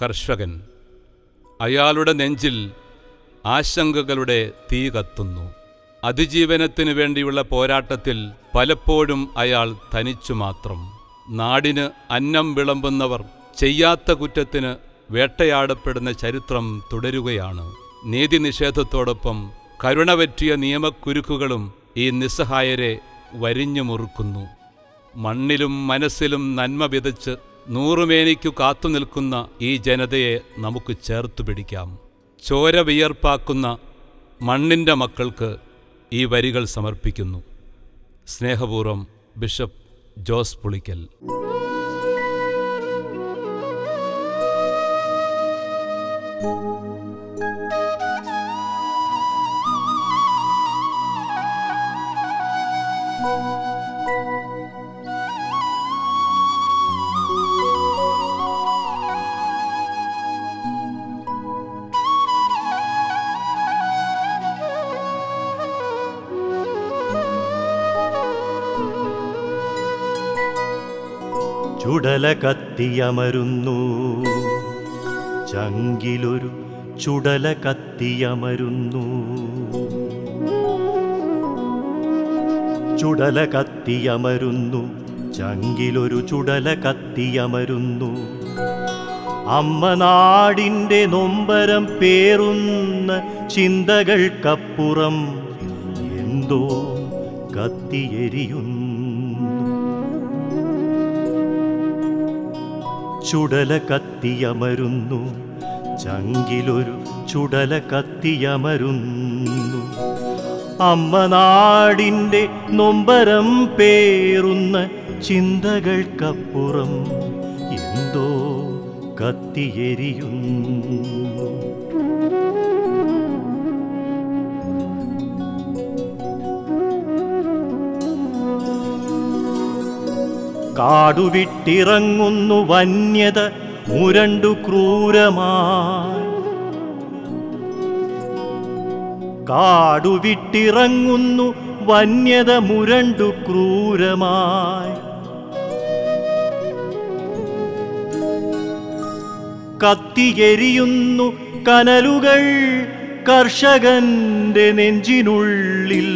കർഷകൻ അയാളുടെ നെഞ്ചിൽ ആശങ്കകളുടെ തീ കത്തുന്നു. അതിജീവനത്തിനു വേണ്ടിയുള്ള പോരാട്ടത്തിൽ പലപ്പോഴും അയാൾ തനിച്ചു മാത്രം. നാടിന് അന്നം വിളമ്പുന്നവർ ചെയ്യാത്ത കുറ്റത്തിന് വേട്ടയാടപ്പെടുന്ന ചരിത്രം തുടരുകയാണ്. നീതിനിഷേധത്തോടൊപ്പം കരുണവറ്റിയ നിയമക്കുരുക്കുകളും ഈ നിസ്സഹായരെ വരിഞ്ഞു മുറുക്കുന്നു. മണ്ണിലും മനസ്സിലും നന്മ വിതച്ച് നൂറുമേനിക്കു കാത്തുനിൽക്കുന്ന ഈ ജനതയെ നമുക്ക് ചേർത്തു പിടിക്കാം. ചോര വിയർപ്പാക്കുന്ന മണ്ണിൻ്റെ മക്കൾക്ക് ഈ വരികൾ സമർപ്പിക്കുന്നു. സ്നേഹപൂർവം, ബിഷപ്പ് ജോസ് പുളിക്കൽ. ചുടല കത്തിയമരുന്നു, ചങ്കിലൊരു ചുടല കത്തിയമരുന്നു, ചുടല കത്തിയമരുന്നു, ചങ്കിലൊരു ചുടല കത്തിയമരുന്നു. അമ്മ നാടിൻ്റെ നൊമ്പരം പേറുന്ന ചിന്തകൾക്കപ്പുറം എന്തോ കത്തിയെരിയുന്നു. ചുടല കത്തിയമരുന്നു, ചങ്കിലൊരു ചുടല കത്തിയമരുന്നു. അമ്മ നാടിൻ്റെ നൊമ്പരം പേറുന്ന ചിന്തകൾക്കപ്പുറം എന്തോ കത്തിയെരിയുന്നു. കാടുവിട്ടിറങ്ങുന്നു വന്യത മുരണ്ടു ക്രൂരമായി, കാടുവിട്ടിറങ്ങുന്നു വന്യത മുരണ്ടു ക്രൂരമായി. കത്തിയെരിയുന്നു കനലുകൾ കർഷകന്റെ നെഞ്ചിനുള്ളിൽ.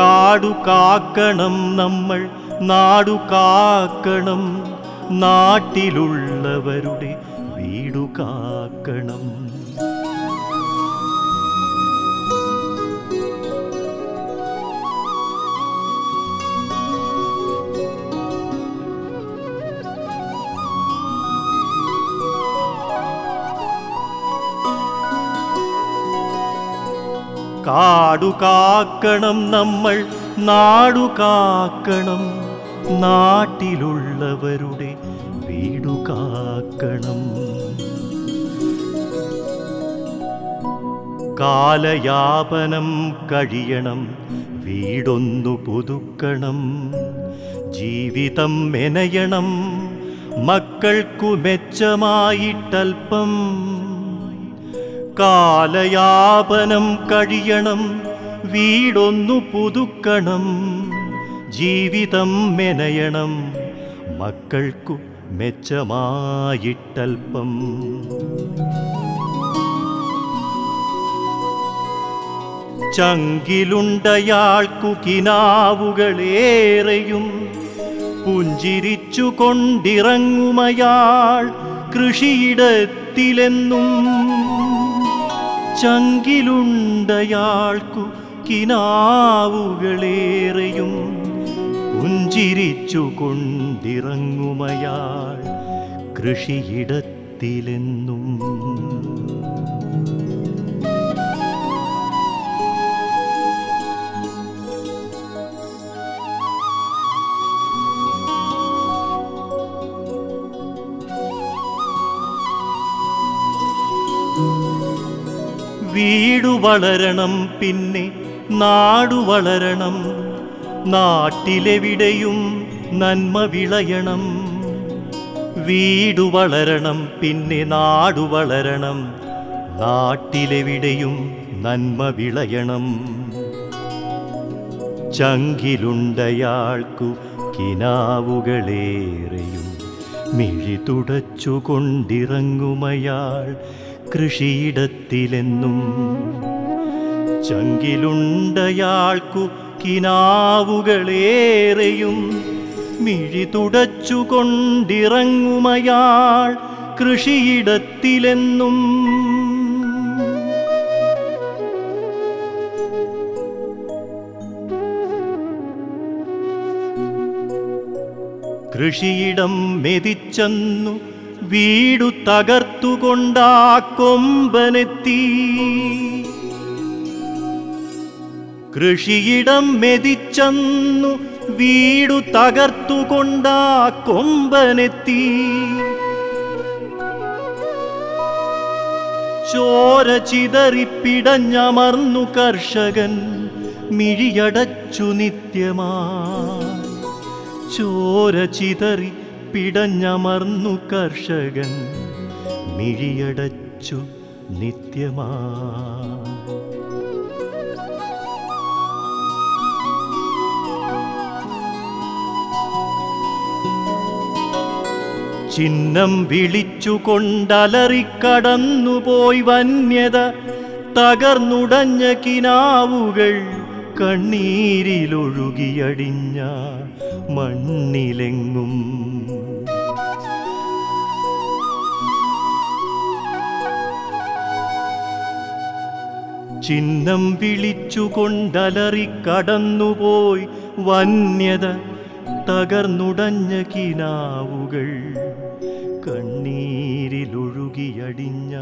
കാടു കാക്കണം നമ്മൾ, നാടു കാക്കണം, നാട്ടിലുള്ളവരുടെ വീടു കാക്കണം. കാടു കാക്കണം നമ്മൾ, നാടു കാക്കണം, നാട്ടിലുള്ളവരുടെ വീടു കാക്കണം. കാലയാപനം കഴിയണം, വീടൊന്നു പുതുക്കണം, ജീവിതം മെനയണം, മക്കൾക്കു മെച്ചമായിട്ടൽപ്പം. കാലയാപനം കഴിയണം, വീടൊന്നു പുതുക്കണം, ജീവിതം മെനയണം, മക്കൾക്കു മെച്ചമായിട്ടൽപ്പം. ചങ്കിലുണ്ടയാൾക്കു കിനാവുകളേറെയും പുഞ്ചിരിച്ചു കൊണ്ടിറങ്ങുമയാൾ കൃഷിയിടത്തിലെന്നും. ചങ്കിലുണ്ടയാൾക്കു കിനാവുകളേറെയും പുഞ്ചിരിച്ചു കൊണ്ടിറങ്ങുമയാൾ കൃഷിയിടത്തിലെന്നും. വീടു വളരണം, പിന്നെ നാടു വളരണം, നാട്ടിലെവിടെയും നന്മ വിളയണം. വീടു വളരണം, പിന്നെ നാടു വളരണം, നാട്ടിലെവിടെയും നന്മ വിളയണം. ചങ്കിലുണ്ടയാൾക്കു കിനാവുകളേറെയും മിഴിതുടച്ചുകൊണ്ടിറങ്ങുമയാൾ കൃഷിയിടത്തിലെന്നും ചങ്കിലുണ്ടയാൾക്കു കിനാവുകളേറെയും മിഴിതുടച്ചുകൊണ്ടിറങ്ങുമയാൾ കൃഷിയിടത്തിലെന്നും കൃഷിയിടം മെതിച്ചെന്നു വീടു തകർത്തുകൊണ്ടാ കൊമ്പനെത്തി കൃഷിയിടം മെതിച്ചെന്നു വീടു തകർത്തുകൊണ്ടാ കൊമ്പനെത്തി ചോര ചിതറിപ്പിടഞ്ഞമർന്നു കർഷകൻ മിഴിയടച്ചു നിത്യമാ ചോര ചിതറി പിടഞ്ഞമർന്നു കർഷകൻ മിഴിയടച്ചു നിത്യമാ ചിഹ്നം വിളിച്ചുകൊണ്ടലറിക്കടന്നുപോയി വന്യത തകർന്നുടഞ്ഞ കിനാവുകൾ കണ്ണീരിലൊഴുകിയടിഞ്ഞ മണ്ണിലെങ്ങും ചിഹ്നം വിളിച്ചുകൊണ്ടലറിക്കടന്നുപോയി വന്യത തകർന്നുടഞ്ഞ കിനാവുകൾ കണ്ണീരിലൊഴുകിയടിഞ്ഞ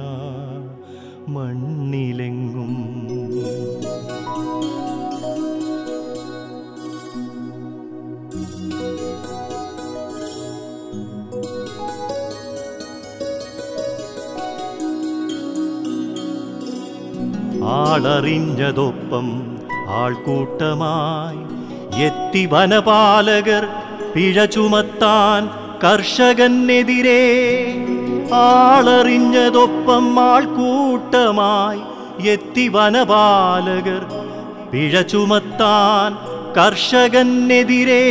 മണ്ണിലെങ്ങും ആളറിഞ്ഞതൊപ്പം ആൾക്കൂട്ടമായി എത്തി വനപാലകർ പിഴ ചുമത്താൻ കർഷകനെതിരെ ആളറിഞ്ഞതൊപ്പം ആൾക്കൂട്ടമായി എത്തി വനപാലകർ പിഴ ചുമത്താൻ കർഷകനെതിരെ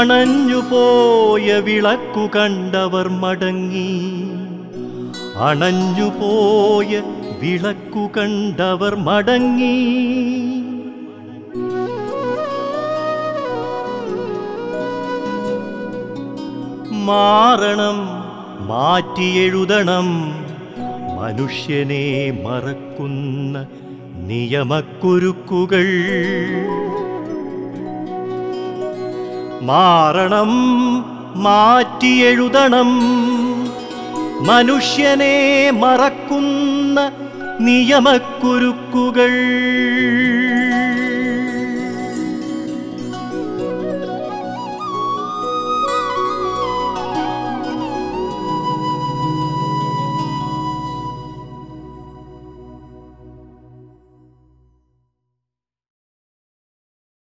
അണഞ്ഞുപോയ വിളക്കു കണ്ടവർ മടങ്ങി അണഞ്ഞുപോയ വിളക്കു കണ്ടവർ മടങ്ങി മാറണം മാറ്റിയെഴുതണം മനുഷ്യനെ മറക്കുന്ന നിയമക്കുരുക്കുകൾ മാറണം മാറ്റിയെഴുതണം മനുഷ്യനെ മറക്കുന്ന നിയമക്കുരുക്കുകൾ